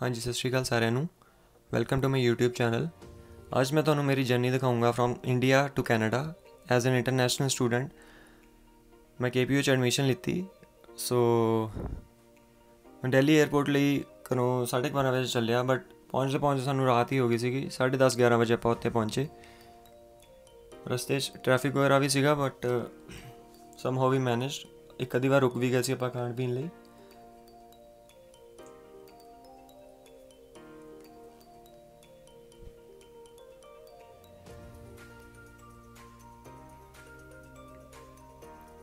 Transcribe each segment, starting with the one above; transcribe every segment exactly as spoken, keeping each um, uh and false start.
हाँ जी सत श्री अकाल सारिਆਂ ਨੂੰ welcome to my YouTube channel. आज मैं ਤੁਹਾਨੂੰ मेरी जर्नी दिखाऊंगा from India to Canada as an international student. मैं के पी यू 'ਚ एडमिशन लीती, सो मैं दिल्ली एयरपोर्ट ਲਈ ਘਰੋਂ साढ़े बारह बजे ਚੱਲਿਆ, बट पहुँचते पहुँचते ਸਾਨੂੰ रात ही हो गई ਸੀਗੀ। साढ़े दस ग्यारह बजे ਆਪਾਂ ਉੱਥੇ ਪਹੁੰਚੇ। ਰਸਤੇ 'ਚ ਟ੍ਰੈਫਿਕ ਵਗੈਰਾ ਵੀ ਸੀਗਾ, ਬਟ ਸਮਹਾਉ ਵੀ ਮੈਨੇਜ। ਇੱਕ ਅੱਧੀ ਵਾਰ ਰੁਕ ਵੀ ਗਏ ਸੀ ਆਪਾਂ ਖਾਣ ਪੀਣ ਲਈ।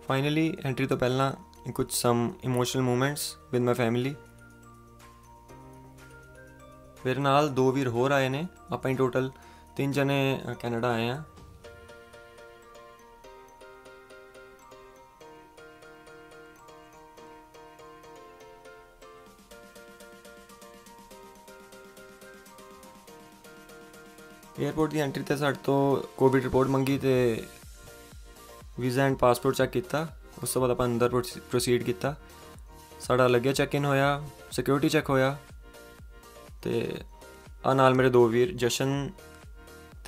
फाइनली एंट्री तो पहला कुछ some emotional moments with my family. मेरे नाल दो वीर होर आए ने, आपां टोटल तीन जने कैनेडा आए हैं। एयरपोर्ट की एंट्री ते साडे तो कोविड रिपोर्ट मंगी ते वीज़ा एंड पासपोर्ट चैक किया। उस तो बाद आप अंदर प्रोसीड किया। साढ़ा लगे चैक इन होया, सिक्योरिटी चैक होया ते आ नाल मेरे दो वीर जशन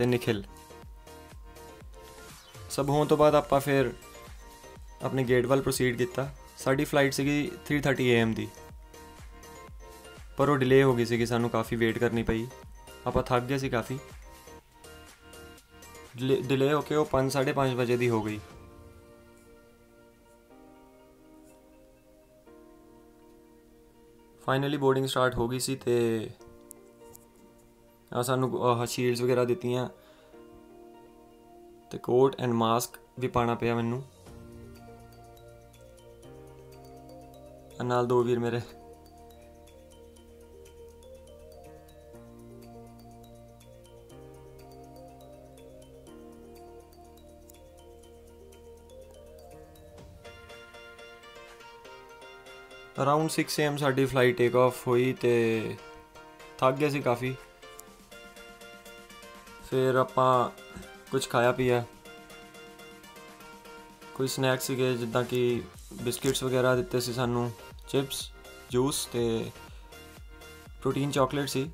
ते निखिल। सब होने तो बाद आप फिर अपने गेट वाल प्रोसीड किया। साड़ी फ्लाइट सी थ्री थर्टी ए एम की, पर वो डिले हो गई सी, सानू काफ़ी वेट करनी पई। आप थक गए सी काफ़ी। डिले डिले होके वो पाँच साढ़े पाँच बजे की हो गई। फाइनली बोर्डिंग स्टार्ट हो गई सी ते सानू शील्ड्स वगैरह दित्तियां ते कोट एंड मास्क भी पाना पिया मैनू। नाल दो वीर मेरे। अराउंड सिक्स ए एम साड़ी फ्लाइट टेक ऑफ हुई तो थक गए सी काफ़ी। फिर आपां कुछ खाया पिया, कोई स्नैक्स सीगे जिद्दां कि बिस्किट्स वगैरह दिते सी सानू, चिप्स, जूस ते प्रोटीन चॉकलेट सी।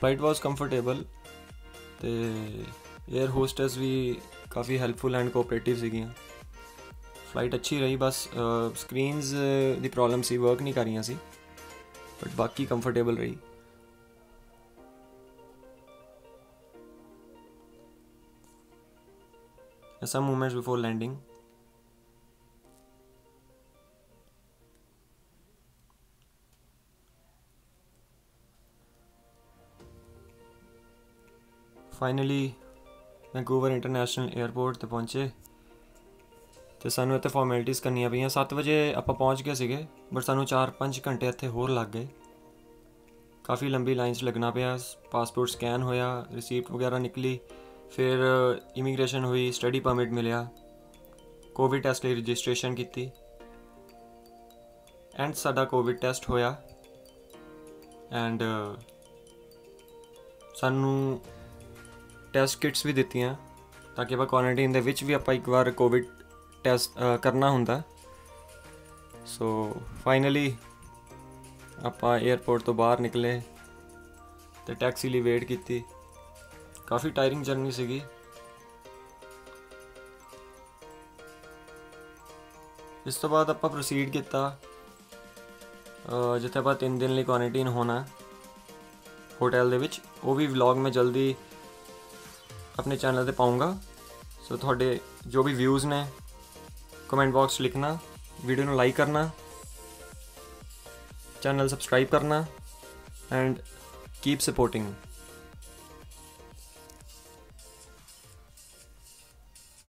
फ्लाइट वॉज कंफर्टेबल ते एयर होस्टेस भी काफ़ी हेल्पफुल एंड कोऑपरेटिव सीगियां। फ्लाइट अच्छी रही, बस स्क्रीनस दी प्रॉब्लम सी, वर्क नहीं कर रही सी, बट बाकी कंफर्टेबल रही। Some moments before landing. Finally Vancouver international airport ते पहुँचे तो सानू इत्थे फॉर्मैलिटीज़ करनियां पईयां। सत्त बजे आपां पहुँच गए सीगे, बट सानू चार पाँच घंटे इत्थे होर लग गए। काफ़ी लंबी लाइनस लगना पिया। पासपोर्ट स्कैन होया, रिसीप्ट वगैरह निकली, फिर इमीग्रेशन हुई, स्टडी परमिट मिलिया, कोविड टैस्ट लई रजिस्ट्रेशन कीती एंड साडा कोविड टैस्ट होया एंड सानू टैस्ट किट्स भी दित्तियां ताकि आप क्वारंटाइन दे विच भी आप एक बार कोविड टैस्ट करना हुंदा। सो फाइनली आप एयरपोर्ट तो बाहर निकले तो टैक्सी लिए वेट की। काफ़ी टायरिंग जर्नी सीगी। इस तो बाद आप प्रोसीड किया जिथे आप तीन दिन लिए क्वारंटाइन होना होटल दे विच। वो भी व्लॉग में जल्दी अपने चैनल पर पाऊँगा। सो थोड़े जो भी व्यूज़ ने कमेंट बॉक्स लिखना, वीडियो को लाइक करना, चैनल सब्सक्राइब करना एंड कीप सपोर्टिंग।